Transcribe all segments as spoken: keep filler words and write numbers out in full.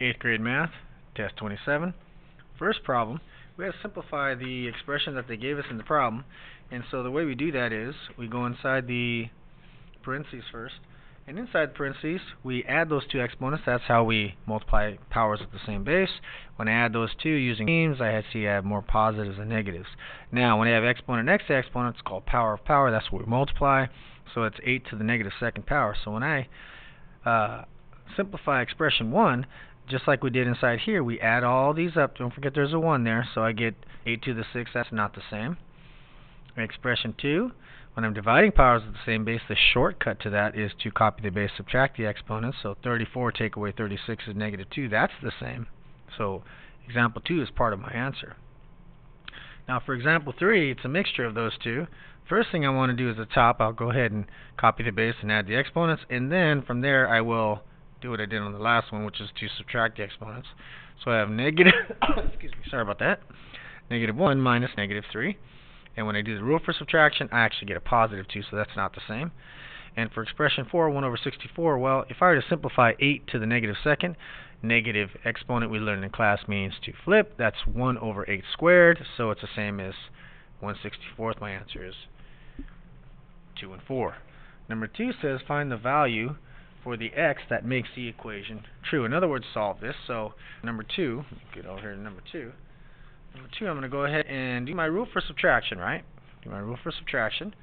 eighth grade math, test twenty-seven. First problem, we have to simplify the expression that they gave us in the problem. And so the way we do that is we go inside the parentheses first. And inside parentheses, we add those two exponents. That's how we multiply powers at the same base. When I add those two using names, I see I have more positives than negatives. Now, when I have exponent next to exponent, it's called power of power. That's what we multiply. So it's eight to the negative second power. So when I uh, simplify expression one, just like we did inside here, we add all these up. Don't forget there's a one there. So I get eight to the sixth. That's not the same. Expression two, when I'm dividing powers at the same base, the shortcut to that is to copy the base, subtract the exponents. So thirty-four take away thirty-six is negative two. That's the same. So example two is part of my answer. Now for example three, it's a mixture of those two. First thing I want to do is the top. I'll go ahead and copy the base and add the exponents. And then from there, I will do what I did on the last one, which is to subtract the exponents. So I have negative, excuse me, sorry about that, negative one minus negative three. And when I do the rule for subtraction, I actually get a positive two, so that's not the same. And for expression four, one over sixty-four, well, if I were to simplify eight to the negative second, negative exponent we learned in class means to flip. That's one over eight squared, so it's the same as one sixty-fourth. My answer is two and four. Number two says find the value for the x that makes the equation true. In other words, solve this. So number two, get over here to number two. Number two, I'm going to go ahead and do my rule for subtraction, right? Do my rule for subtraction.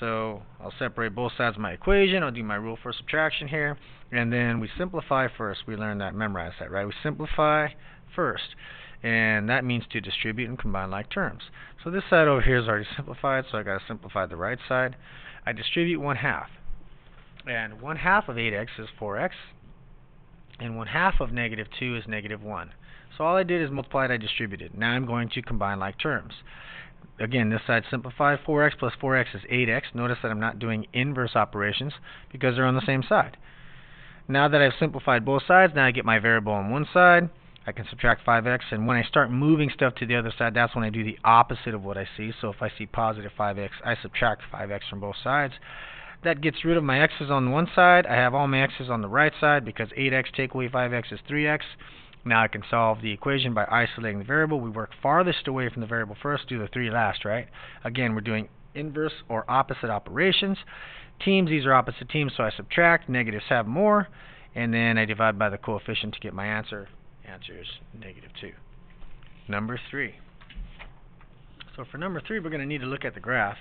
So I'll separate both sides of my equation. I'll do my rule for subtraction here. And then we simplify first. We learned that, memorize that, right? We simplify first. And that means to distribute and combine like terms. So this side over here is already simplified, so I've got to simplify the right side. I distribute one half. And one half of eight x is four x. And one half of negative two is negative one. So all I did is multiply it, I distributed. Now I'm going to combine like terms. Again, this side simplified. four x plus four x is eight x. Notice that I'm not doing inverse operations because they're on the same side. Now that I've simplified both sides, now I get my variable on one side. I can subtract five x. And when I start moving stuff to the other side, that's when I do the opposite of what I see. So if I see positive five x, I subtract five x from both sides. That gets rid of my x's on one side. I have all my x's on the right side because eight x take away five x is three x. Now I can solve the equation by isolating the variable. We work farthest away from the variable first, do the three last, right? Again, we're doing inverse or opposite operations. Teams, these are opposite teams, so I subtract. Negatives have more. And then I divide by the coefficient to get my answer. Answer is negative two. Number three. So for number three, we're going to need to look at the graph.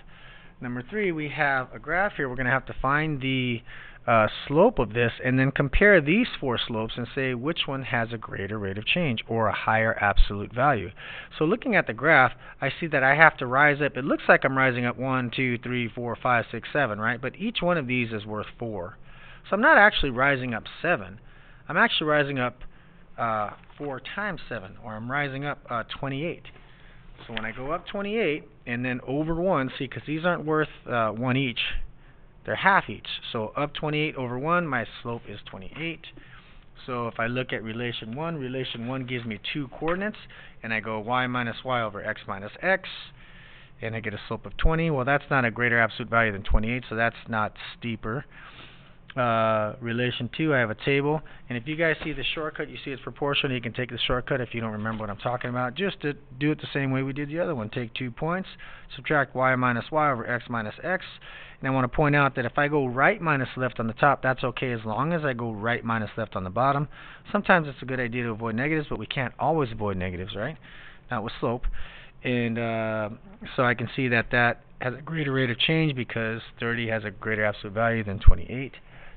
Number three, we have a graph here. We're going to have to find the uh, slope of this and then compare these four slopes and say which one has a greater rate of change or a higher absolute value. So looking at the graph, I see that I have to rise up. It looks like I'm rising up one, two, three, four, five, six, seven, right? But each one of these is worth four. So I'm not actually rising up seven. I'm actually rising up uh, four times seven, or I'm rising up uh, twenty-eight. So when I go up twenty-eight and then over one, see, because these aren't worth uh, one each, they're half each. So up twenty-eight over one, my slope is twenty-eight. So if I look at relation one, relation one gives me two coordinates, and I go y minus y over x minus x, and I get a slope of twenty. Well, that's not a greater absolute value than twenty-eight, so that's not steeper. Uh, relation two, I have a table, and if you guys see the shortcut, you see it's proportional. You can take the shortcut if you don't remember what I'm talking about. Just to do it the same way we did the other one. Take two points, subtract y minus y over x minus x, and I want to point out that if I go right minus left on the top, that's okay as long as I go right minus left on the bottom. Sometimes it's a good idea to avoid negatives, but we can't always avoid negatives, right? Not with slope. And uh, so I can see that that has a greater rate of change because thirty has a greater absolute value than twenty-eight.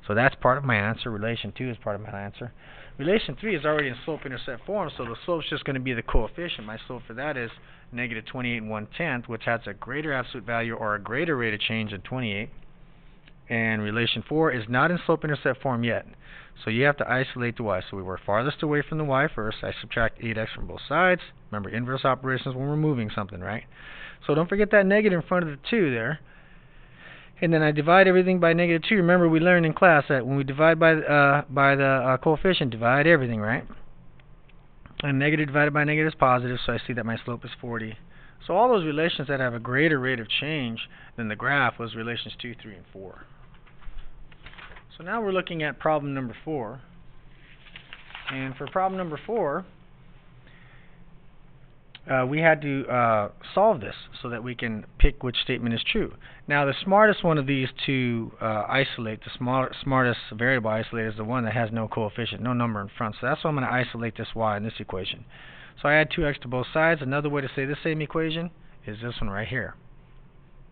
So that's part of my answer. Relation two is part of my answer. Relation three is already in slope-intercept form, so the slope's just going to be the coefficient. My slope for that is negative twenty-eight and one tenth, which has a greater absolute value or a greater rate of change than twenty-eight. And relation four is not in slope-intercept form yet. So you have to isolate the y. So we were farthest away from the y first. I subtract eight x from both sides. Remember, inverse operations when we're moving something, right? So don't forget that negative in front of the two there. And then I divide everything by negative two. Remember, we learned in class that when we divide by uh, by the uh, coefficient, divide everything, right? And negative divided by negative is positive, so I see that my slope is forty. So all those relations that have a greater rate of change than the graph was relations two, three, and four. So now we're looking at problem number four. And for problem number four, uh, we had to uh, solve this so that we can pick which statement is true. Now the smartest one of these to uh, isolate, the small, smartest variable isolated, is the one that has no coefficient, no number in front. So that's why I'm going to isolate this y in this equation. So I add two x to both sides. Another way to say the same equation is this one right here.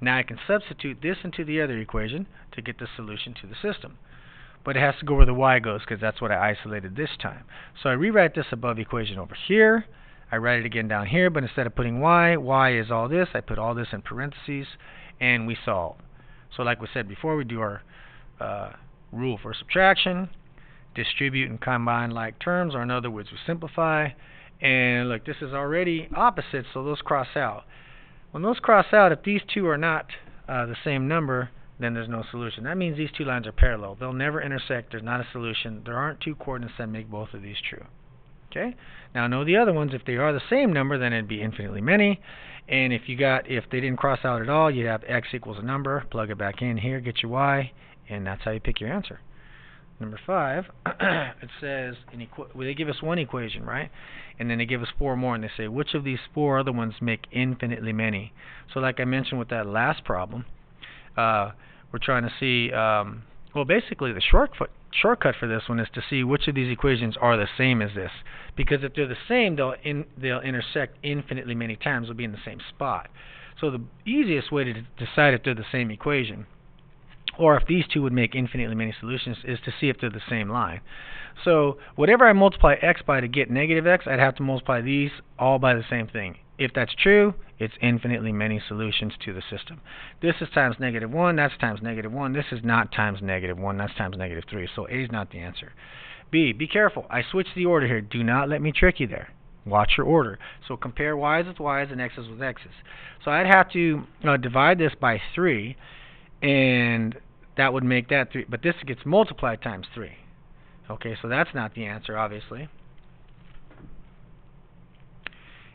Now I can substitute this into the other equation to get the solution to the system. But it has to go where the y goes because that's what I isolated this time. So I rewrite this above equation over here. I write it again down here, but instead of putting y, y is all this. I put all this in parentheses, and we solve. So like we said before, we do our uh, rule for subtraction, distribute and combine like terms, or in other words, we simplify. And look, this is already opposite, so those cross out. When those cross out, if these two are not uh, the same number, then there's no solution. That means these two lines are parallel. They'll never intersect. There's not a solution. There aren't two coordinates that make both of these true. Okay? Now, know the other ones. If they are the same number, then it'd be infinitely many. And if you got, if they didn't cross out at all, you'd have x equals a number. Plug it back in here, get your y, and that's how you pick your answer. Number five, it says, an equi well, they give us one equation, right? And then they give us four more, and they say, which of these four other ones make infinitely many? So like I mentioned with that last problem, uh, we're trying to see, um, well, basically the shortcut, shortcut for this one is to see which of these equations are the same as this. Because if they're the same, they'll, in, they'll intersect infinitely many times. They'll be in the same spot. So the easiest way to decide if they're the same equation, or if these two would make infinitely many solutions, is to see if they're the same line. So whatever I multiply x by to get negative x, I'd have to multiply these all by the same thing. If that's true, it's infinitely many solutions to the system. This is times negative one, that's times negative one, this is not times negative one, that's times negative three, so A is not the answer. B, be careful, I switched the order here, do not let me trick you there. Watch your order. So compare y's with y's and x's with x's. So I'd have to uh, divide this by three, and that would make that three, but this gets multiplied times three. Okay, so that's not the answer, obviously.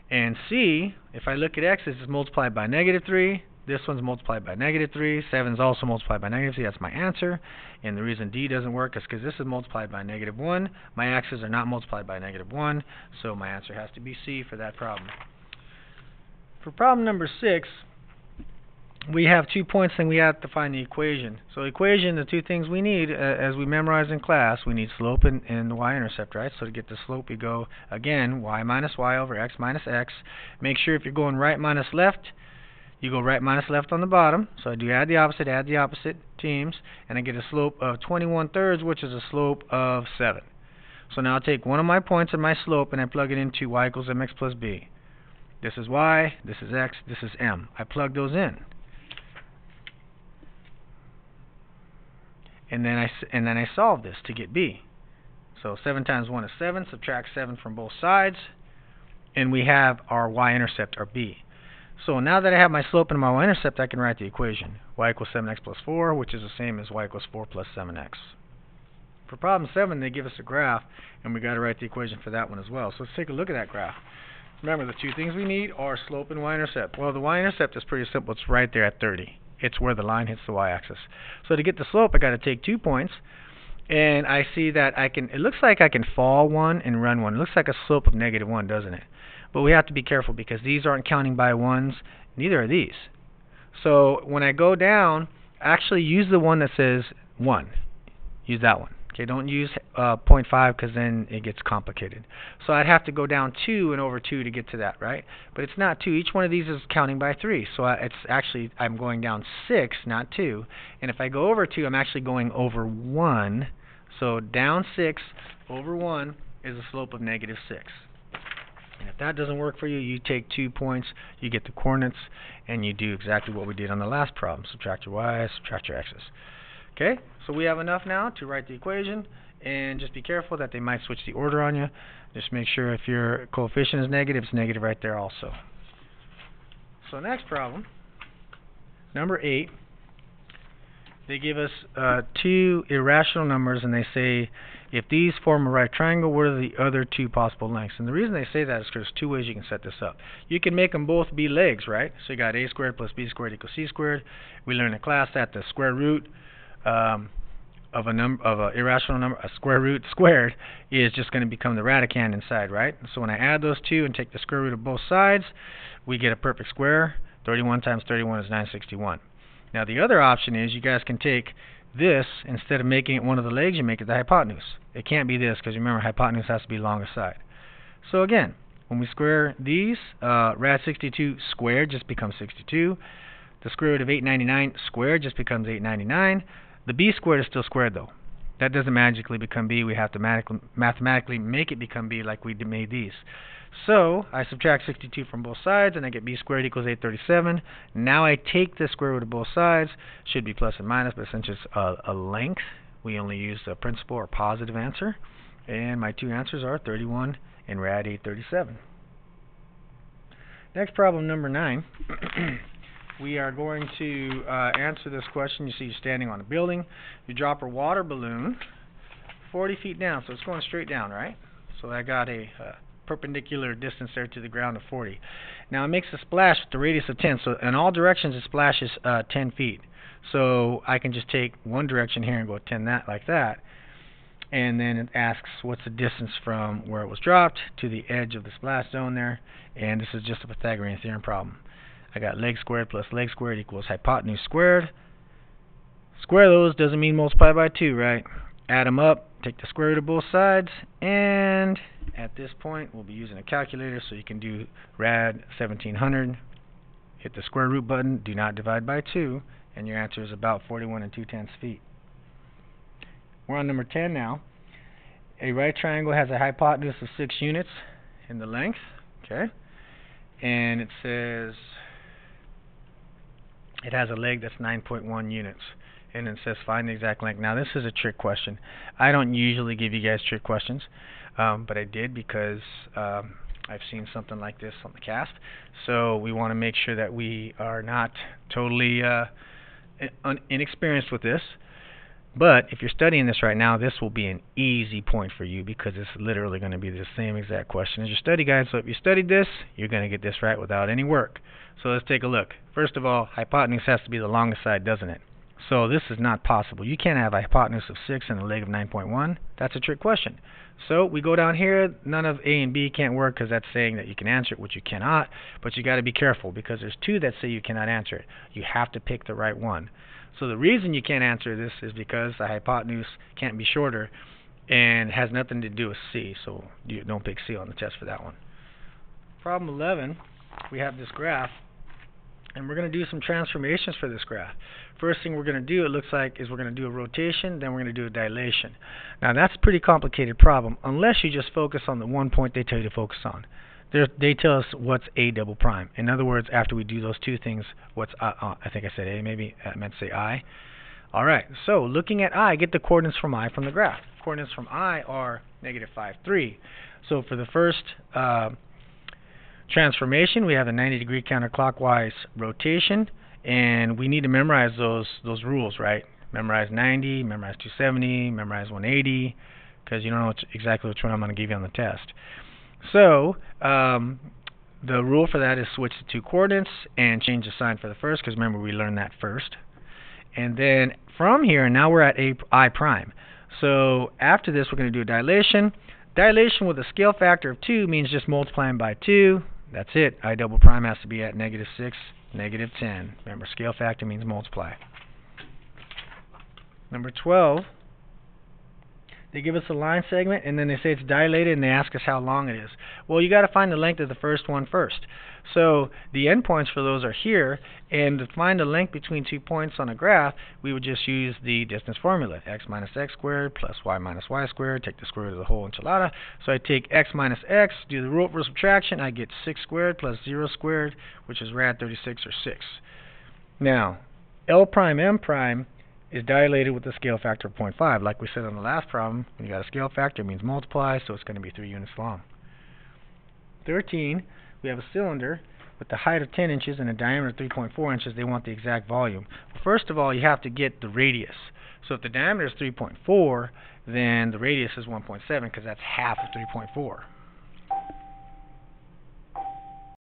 And C, if I look at x, this is multiplied by negative three. This one's multiplied by negative three. seven is also multiplied by negative three. That's my answer. And the reason D doesn't work is because this is multiplied by negative one. My axes are not multiplied by negative one, so my answer has to be C for that problem. For problem number six, we have two points and we have to find the equation. So equation, the two things we need, uh, as we memorize in class, we need slope and, and the y-intercept, right? So to get the slope, you go, again, y minus y over x minus x. Make sure if you're going right minus left, you go right minus left on the bottom. So I do add the opposite, add the opposite teams, and I get a slope of twenty-one thirds, which is a slope of seven. So now I'll take one of my points in my slope and I plug it into y equals mx plus b. This is y, this is x, this is m. I plug those in. And then I and then I solve this to get B. So seven times one is seven. Subtract seven from both sides, and we have our y-intercept, our B. So now that I have my slope and my y-intercept, I can write the equation y equals seven x plus four, which is the same as y equals four plus seven x. For problem seven, they give us a graph, and we got to write the equation for that one as well. So let's take a look at that graph. Remember, the two things we need are slope and y-intercept. Well, the y-intercept is pretty simple. It's right there at thirty. It's where the line hits the y-axis. So to get the slope, I got to take two points, and I see that I can. It looks like I can fall one and run one. It looks like a slope of negative one, doesn't it? But we have to be careful because these aren't counting by ones. Neither are these. So when I go down, actually use the one that says one. Use that one. Okay, don't use uh, zero point five because then it gets complicated. So I'd have to go down two and over two to get to that, right? But it's not two. Each one of these is counting by three. So I, it's actually I'm going down six, not two. And if I go over two, I'm actually going over one. So down six over one is a slope of negative six. And if that doesn't work for you, you take two points, you get the coordinates, and you do exactly what we did on the last problem. Subtract your y's, subtract your x's. Okay, so we have enough now to write the equation, and just be careful that they might switch the order on you. Just make sure if your coefficient is negative, it's negative right there also. So next problem, number eight, they give us uh, two irrational numbers, and they say if these form a right triangle, what are the other two possible lengths? And the reason they say that is because there's two ways you can set this up. You can make them both be legs, right? So you got a squared plus b squared equals c squared. We learned in class that the square root Um, of a number of an irrational number, a square root squared, is just going to become the radicand inside, right? So when I add those two and take the square root of both sides, we get a perfect square. thirty-one times thirty-one is nine hundred sixty-one. Now the other option is you guys can take this, instead of making it one of the legs, you make it the hypotenuse. It can't be this because remember hypotenuse has to be longer side. So again, when we square these, uh, rad sixty-two squared just becomes sixty-two. The square root of eight ninety-nine squared just becomes eight ninety-nine. The b squared is still squared though. That doesn't magically become b. We have to mathematically make it become b like we made these. So I subtract sixty-two from both sides and I get b squared equals eight thirty-seven. Now I take the square root of both sides. Should be plus and minus, but since it's a, a length, we only use the principal or positive answer. And my two answers are thirty-one and rad eight thirty-seven. Next problem, number nine. We are going to uh, answer this question. You see you're standing on a building. You drop a water balloon forty feet down. So it's going straight down, right? So I got a uh, perpendicular distance there to the ground of forty. Now it makes a splash with the radius of ten. So in all directions it splashes uh, ten feet. So I can just take one direction here and go ten that like that. And then it asks what's the distance from where it was dropped to the edge of the splash zone there. And this is just a Pythagorean theorem problem. I got leg squared plus leg squared equals hypotenuse squared. Square those doesn't mean multiply by two, right? Add them up, take the square root of both sides, and at this point we'll be using a calculator, so you can do rad seventeen hundred, hit the square root button, do not divide by two, and your answer is about forty-one and two tenths feet. We're on number ten now. A right triangle has a hypotenuse of six units in the length, okay? And it says it has a leg that's nine point one units, and it says find the exact length. Now this is a trick question. I don't usually give you guys trick questions, um, but I did because um, I've seen something like this on the cast. So we want to make sure that we are not totally uh, in inexperienced with this. But if you're studying this right now, this will be an easy point for you because it's literally going to be the same exact question as your study guide. So if you studied this, you're going to get this right without any work. So let's take a look. First of all, hypotenuse has to be the longest side, doesn't it? So this is not possible. You can't have a hypotenuse of six and a leg of nine point one. That's a trick question. So we go down here. None of A and B can't work because that's saying that you can answer it, which you cannot. But you got to be careful because there's two that say you cannot answer it. You have to pick the right one. So the reason you can't answer this is because the hypotenuse can't be shorter and has nothing to do with C, so you don't pick C on the test for that one. Problem eleven, we have this graph, and we're going to do some transformations for this graph. First thing we're going to do, it looks like, is we're going to do a rotation, then we're going to do a dilation. Now that's a pretty complicated problem, unless you just focus on the one point they tell you to focus on. They're, they tell us what's A double prime. In other words, after we do those two things, what's I? Uh, I think I said A, maybe I meant to say I. All right, so looking at I, get the coordinates from I from the graph. Coordinates from I are negative five, three. So for the first uh, transformation, we have a ninety degree counterclockwise rotation, and we need to memorize those, those rules, right? Memorize ninety, memorize two seventy, memorize one eighty, because you don't know exactly which one I'm going to give you on the test. So um, the rule for that is switch the two coordinates and change the sign for the first, because remember we learned that first. And then from here, now we're at a, I prime. So after this, we're going to do a dilation. Dilation with a scale factor of two means just multiplying by two. That's it. I double prime has to be at negative six, negative ten. Remember, scale factor means multiply. Number twelve. They give us a line segment, and then they say it's dilated, and they ask us how long it is. Well, you got to find the length of the first one first. So the endpoints for those are here, and to find the length between two points on a graph, we would just use the distance formula, x minus x squared plus y minus y squared, take the square root of the whole enchilada. So I take x minus x, do the root for subtraction, I get six squared plus zero squared, which is rad thirty-six, or six. Now, L prime M prime is dilated with a scale factor of zero point five. Like we said on the last problem, when you got a scale factor, it means multiply, so it's going to be three units long. thirteen, we have a cylinder with the height of ten inches and a diameter of three point four inches. They want the exact volume. First of all, you have to get the radius. So if the diameter is three point four, then the radius is one point seven, because that's half of three point four.